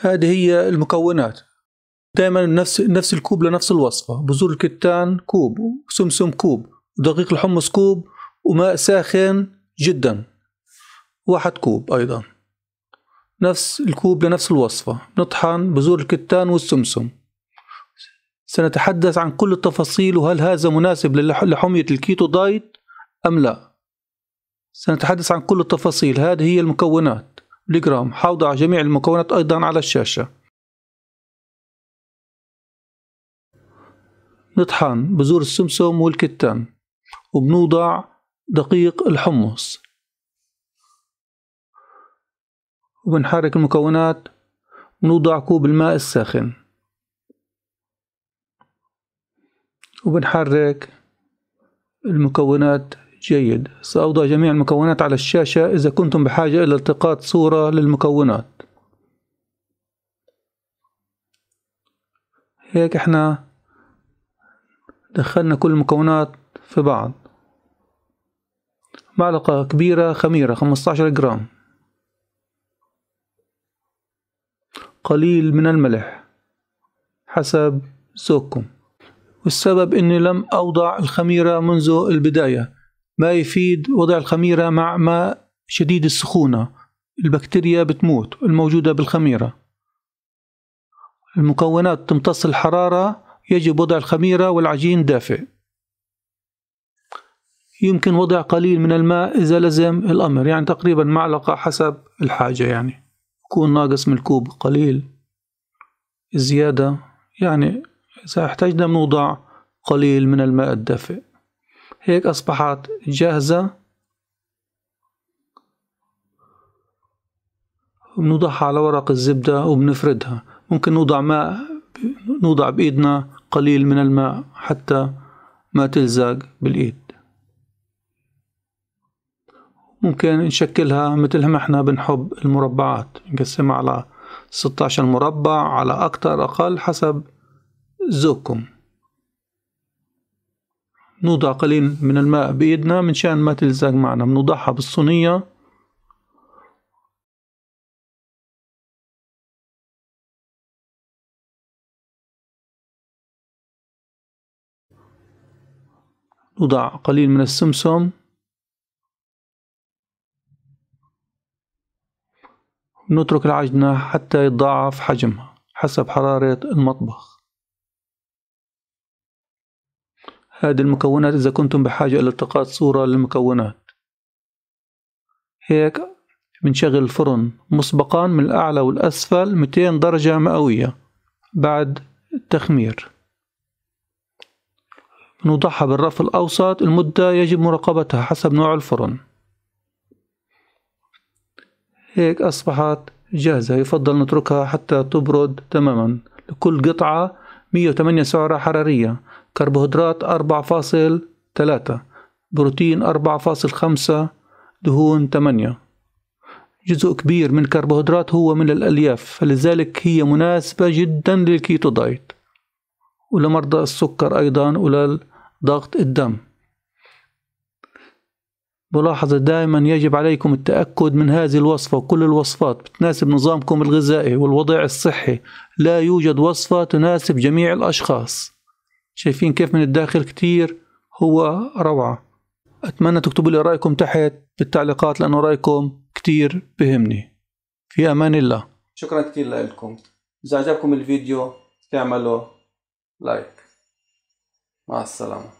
هذه هي المكونات. دائما نفس الكوب لنفس الوصفة، بذور الكتان كوب، سمسم كوب، ودقيق الحمص كوب، وماء ساخن جدا 1 كوب أيضا. نفس الكوب لنفس الوصفة. نطحن بذور الكتان والسمسم. سنتحدث عن كل التفاصيل وهل هذا مناسب لحمية الكيتو دايت أم لا. سنتحدث عن كل التفاصيل. هذه هي المكونات بالجرام. حوضع جميع المكونات أيضا على الشاشة. نطحن بذور السمسم والكتان، وبنوضع دقيق الحمص، وبنحرك المكونات. بنوضع كوب الماء الساخن، وبنحرك المكونات جيد. سأوضع جميع المكونات على الشاشة. إذا كنتم بحاجة إلى التقاط صورة للمكونات، هيك احنا دخلنا كل المكونات في بعض. معلقة كبيرة خميرة 15 جرام، قليل من الملح حسب ذوقكم. والسبب إني لم أوضع الخميرة منذ البداية، ما يفيد وضع الخميرة مع ماء شديد السخونة، البكتيريا بتموت الموجودة بالخميرة. المكونات تمتص الحرارة، يجب وضع الخميرة والعجين دافئ. يمكن وضع قليل من الماء إذا لزم الأمر، يعني تقريبا معلقة حسب الحاجة، يعني يكون ناقص من الكوب قليل زيادة، يعني إذا احتاجنا بنوضع قليل من الماء الدافئ. هيك أصبحت جاهزة، بنوضعها على ورق الزبدة وبنفردها. ممكن نوضع بإيدنا قليل من الماء حتى ما تلزق بالإيد. ممكن نشكلها مثل ما احنا بنحب المربعات، نقسمها على 16 مربع، على أكتر أقل حسب ذوقكم. نوضع قليل من الماء بإيدنا من شان ما تلزق معنا. بنوضعها بالصينية، نوضع قليل من السمسم، نترك العجنة حتى يتضاعف حجمها حسب حرارة المطبخ. هذه المكونات إذا كنتم بحاجة إلى التقاط صورة للمكونات. هيك بنشغل الفرن مسبقا من الأعلى والأسفل 200 درجة مئوية بعد التخمير. بنوضعها بالرف الأوسط. المدة يجب مراقبتها حسب نوع الفرن. هيك أصبحت جاهزة. يفضل نتركها حتى تبرد تماما. لكل قطعة 108 سعرة حرارية، كربوهيدرات 4.3، بروتين 4.5، دهون 8. جزء كبير من الكربوهيدرات هو من الألياف، فلذلك هي مناسبة جدا للكيتو دايت ولمرضى السكر أيضا ولضغط الدم. ملاحظة دائما يجب عليكم التأكد من هذه الوصفة، وكل الوصفات بتناسب نظامكم الغذائي والوضع الصحي. لا يوجد وصفة تناسب جميع الأشخاص. شايفين كيف من الداخل كتير هو روعة. أتمنى تكتبوا لي رأيكم تحت بالتعليقات، لأنه رأيكم كتير بهمني. في أمان الله. شكرا كتير لكم. إذا عجبكم الفيديو تعملوا لايك. مع السلامة.